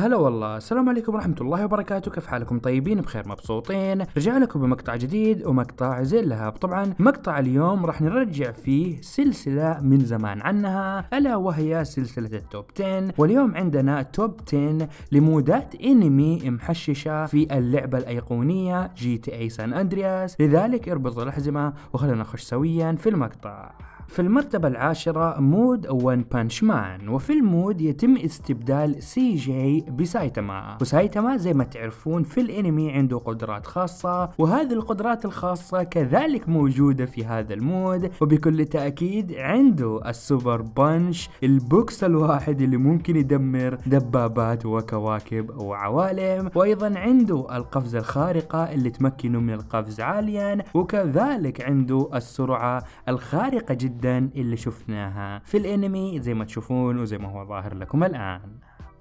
هلا والله، السلام عليكم ورحمة الله وبركاته. كيف حالكم؟ طيبين بخير مبسوطين؟ رجع لكم بمقطع جديد ومقطع زي اللهب. طبعا مقطع اليوم راح نرجع فيه سلسلة من زمان عنها ألا وهي سلسلة التوب 10، واليوم عندنا توب 10 لمودات انمي محششة في اللعبة الأيقونية GTA سان أندرياس، لذلك اربط الأحزمة وخلنا نخش سويا في المقطع. في المرتبة العاشرة مود ون بانش مان، وفي المود يتم استبدال سي جي بسايتاما، وسايتاما زي ما تعرفون في الانمي عنده قدرات خاصة، وهذه القدرات الخاصة كذلك موجودة في هذا المود، وبكل تأكيد عنده السوبر بانش، البوكس الواحد اللي ممكن يدمر دبابات وكواكب وعوالم، وأيضا عنده القفزة الخارقة اللي تمكنه من القفز عاليا، وكذلك عنده السرعة الخارقة جدا اللي شفناها في الانمي زي ما تشوفون وزي ما هو ظاهر لكم الآن.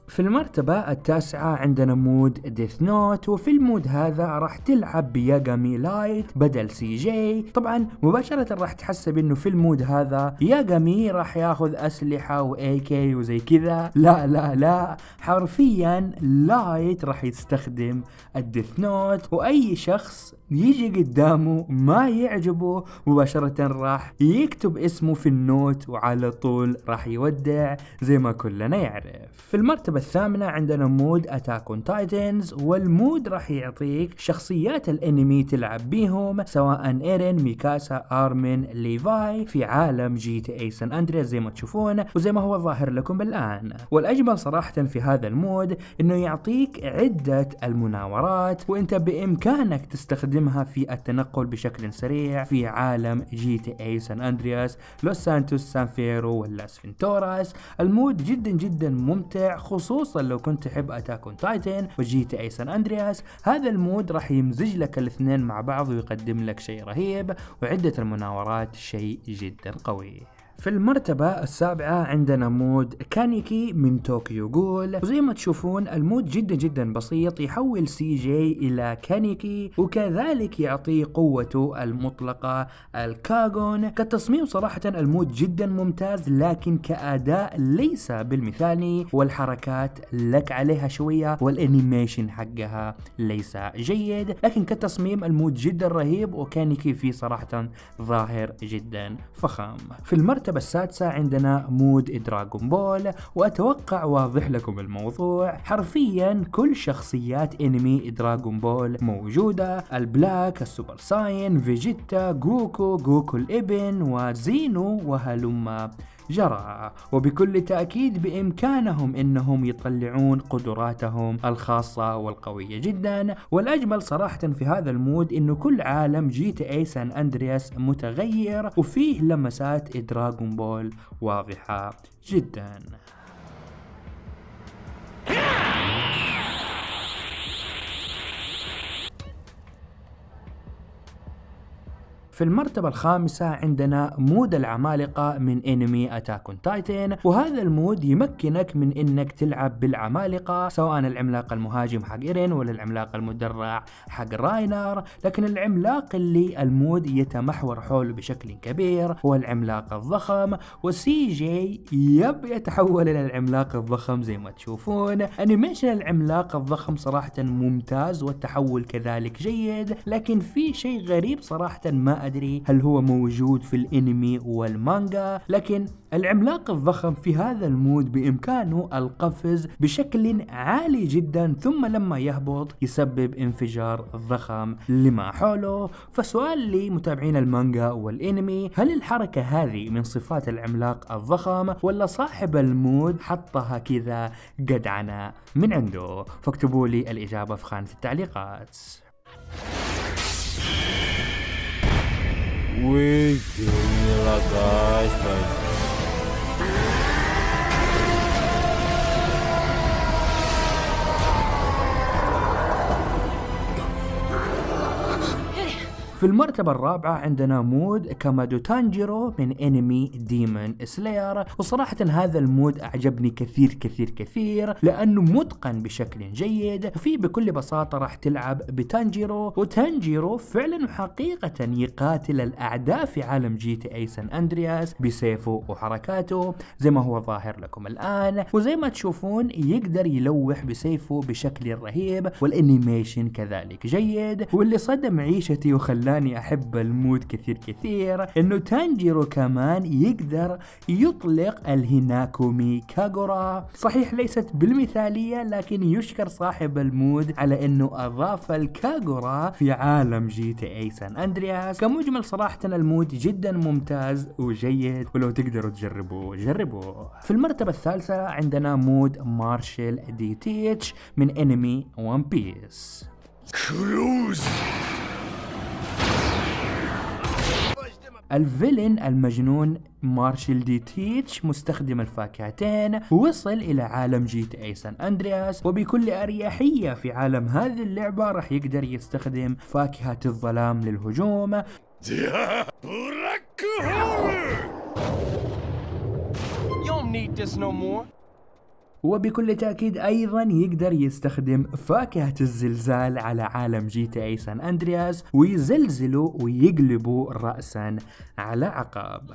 في المرتبة التاسعة عندنا مود ديث نوت، وفي المود هذا راح تلعب بياغامي لايت بدل سي جي. طبعا مباشرة راح تحسب انه في المود هذا ياغامي راح ياخذ اسلحة واي كي وزي كذا، لا حرفيا لايت راح يستخدم الديث نوت، واي شخص يجي قدامه ما يعجبه مباشرة راح يكتب اسمه في النوت وعلى طول راح يودع زي ما كلنا يعرف. في المرتبة الثامنة عندنا مود أتاك أون تايتنز، والمود راح يعطيك شخصيات الانمي تلعب بيهم سواء إيرين، ميكاسا، آرمين، ليفاي في عالم جي تي اي سان أندرياس زي ما تشوفون وزي ما هو ظاهر لكم الآن. والأجمل صراحة في هذا المود انه يعطيك عدة المناورات، وانت بإمكانك تستخدمها في التنقل بشكل سريع في عالم جي تي اي سان أندرياس، لوس سانتوس، سانفيرو، ولاس فينتوراس. المود جدا ممتع، خصوصا لو كنت تحب أتاك أون تايتن وجي تي اي سان أندرياس، هذا المود راح يمزج لك الاثنين مع بعض ويقدم لك شيء رهيب، وعدة المناورات شيء جدا قوي. في المرتبة السابعة عندنا مود كانيكي من طوكيو غول، وزي ما تشوفون المود جدا بسيط، يحول سي جي إلى كانيكي وكذلك يعطيه قوته المطلقة الكاغون. كالتصميم صراحة المود جدا ممتاز، لكن كأداء ليس بالمثالي، والحركات لك عليها شوية والانيميشن حقها ليس جيد، لكن كتصميم المود جدا رهيب، وكانيكي فيه صراحة ظاهر جدا فخم. في المرتبة السادسة عندنا مود دراغون بول، وأتوقع واضح لكم الموضوع، حرفيا كل شخصيات انمي دراغون بول موجودة، البلاك، السوبر ساين، فيجيتا، جوكو الابن، وزينو، وهلما جرى. وبكل تأكيد بإمكانهم أنهم يطلعون قدراتهم الخاصة والقوية جدا. والأجمل صراحة في هذا المود أنه كل عالم جي تي اي سان أندرياس متغير، وفيه لمسات دراغون بول واضحة جدا. في المرتبة الخامسة عندنا مود العمالقة من انمي أتاك أون تايتن، وهذا المود يمكنك من انك تلعب بالعمالقة، سواء العملاق المهاجم حق إيرين ولا العملاق المدرع حق راينر، لكن العملاق اللي المود يتمحور حوله بشكل كبير هو العملاق الضخم، وسي جي يتحول الى العملاق الضخم زي ما تشوفون. انيميشن العملاق الضخم صراحة ممتاز، والتحول كذلك جيد، لكن في شيء غريب صراحة ما أدري هل هو موجود في الانمي والمانجا، لكن العملاق الضخم في هذا المود بإمكانه القفز بشكل عالي جدا، ثم لما يهبط يسبب انفجار ضخم لما حوله. فسؤال لي متابعين المانجا والانمي، هل الحركة هذه من صفات العملاق الضخم ولا صاحب المود حطها كذا جدعنة من عنده؟ فاكتبوا لي الإجابة في خانة التعليقات. في المرتبة الرابعة عندنا مود كامادو تانجيرو من انمي ديمون سلاير، وصراحة هذا المود اعجبني كثير كثير كثير لانه متقن بشكل جيد، وفي بكل بساطة راح تلعب بتانجيرو، وتانجيرو فعلا وحقيقة يقاتل الاعداء في عالم جي تي اي سان اندرياس بسيفه وحركاته زي ما هو ظاهر لكم الان، وزي ما تشوفون يقدر يلوح بسيفه بشكل رهيب والانيميشن كذلك جيد، واللي صدم عيشتي وخلاني احب المود كثير كثير انه تانجيرو كمان يقدر يطلق الهيناكومي كاغورا، صحيح ليست بالمثالية لكن يشكر صاحب المود على انه اضاف الكاغورا في عالم جي تي اي سان اندرياس. كمجمل صراحة المود جدا ممتاز وجيد، ولو تقدروا تجربوه جربوه. في المرتبة الثالثة عندنا مود مارشال دي تيتش من انمي ون بيس. الفيلن المجنون مارشال دي تيتش مستخدم الفاكهتين وصل الى عالم جي تي اي سان اندرياس، وبكل اريحية في عالم هذه اللعبة راح يقدر يستخدم فاكهة الظلام للهجوم. وبكل تأكيد أيضا يقدر يستخدم فاكهة الزلزال على عالم جي تي اي سان اندرياس ويزلزله ويقلبه رأسا على عقاب.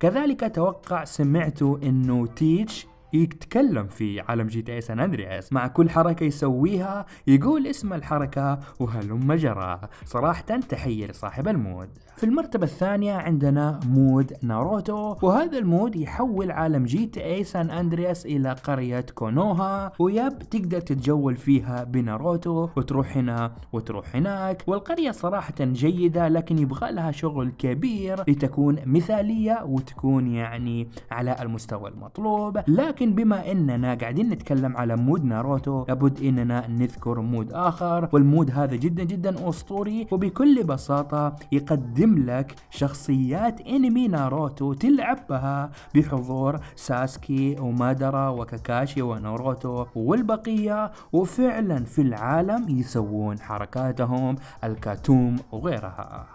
كذلك أتوقع سمعتوا انه تيتش يتكلم في عالم جي تي اي سان اندرياس، مع كل حركة يسويها يقول اسم الحركة وهلم جرى. صراحة تحية لصاحب المود. في المرتبة الثانية عندنا مود ناروتو، وهذا المود يحول عالم جي تي اي سان اندرياس الى قرية كونوها، وياب تقدر تتجول فيها بناروتو وتروح هنا وتروح هناك، والقرية صراحة جيدة لكن يبغى لها شغل كبير لتكون مثالية وتكون يعني على المستوى المطلوب. لكن بما اننا قاعدين نتكلم على مود ناروتو لابد اننا نذكر مود اخر، والمود هذا جدا جدا اسطوري، وبكل بساطة يقدم لك شخصيات انمي ناروتو تلعب بها بحضور ساسكي ومادارا وكاكاشي وناروتو والبقية، وفعلا في العالم يسوون حركاتهم الكاتوم وغيرها.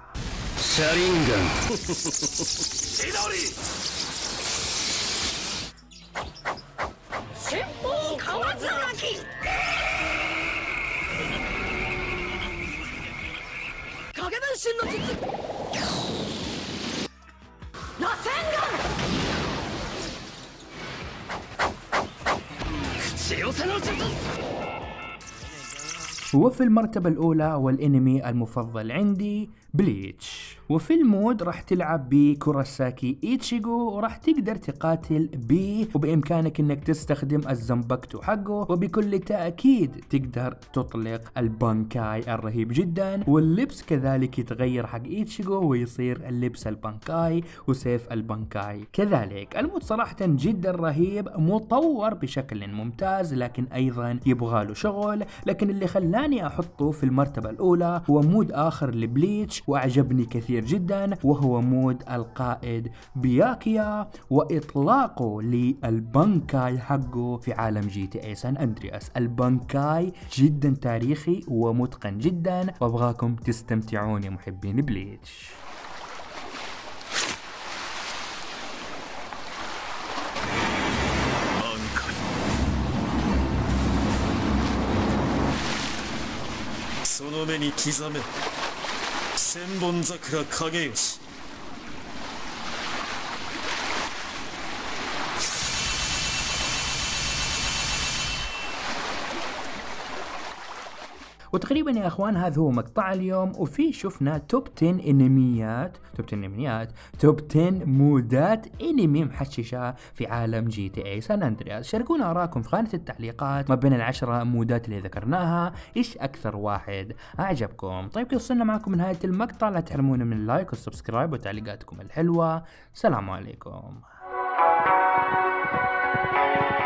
وفي المرتبة الأولى والإنمي المفضل عندي بليتش، وفي المود راح تلعب بكوراساكي ايتشيغو، وراح تقدر تقاتل بيه، وبامكانك انك تستخدم الزنبكتو حقه، وبكل تاكيد تقدر تطلق البانكاي الرهيب جدا، واللبس كذلك يتغير حق ايتشيغو ويصير اللبس البانكاي وسيف البانكاي كذلك. المود صراحه جدا رهيب، مطور بشكل ممتاز لكن ايضا يبغاله شغل، لكن اللي خلاني احطه في المرتبة الاولى هو مود اخر لبليتش واعجبني كثير جدا، وهو مود القائد بياكيا واطلاقه للبانكاي حقه في عالم جي تي اي سان اندرياس. البانكاي جدا تاريخي ومتقن جدا، وابغاكم تستمتعون يا محبين بليتش. سنبونزاكورا كاغيوشي. وتقريبا يا اخوان هذا هو مقطع اليوم، وفي شفنا توب 10 انميات توب 10 مودات انمي محششة في عالم جي تي اي سان اندرياس. شاركونا اراءكم في خانة التعليقات ما بين ال10 مودات اللي ذكرناها، ايش اكثر واحد اعجبكم. طيب كذا وصلنا معكم لنهاية المقطع، لا تحرمونا من اللايك والسبسكرايب وتعليقاتكم الحلوة. سلام عليكم.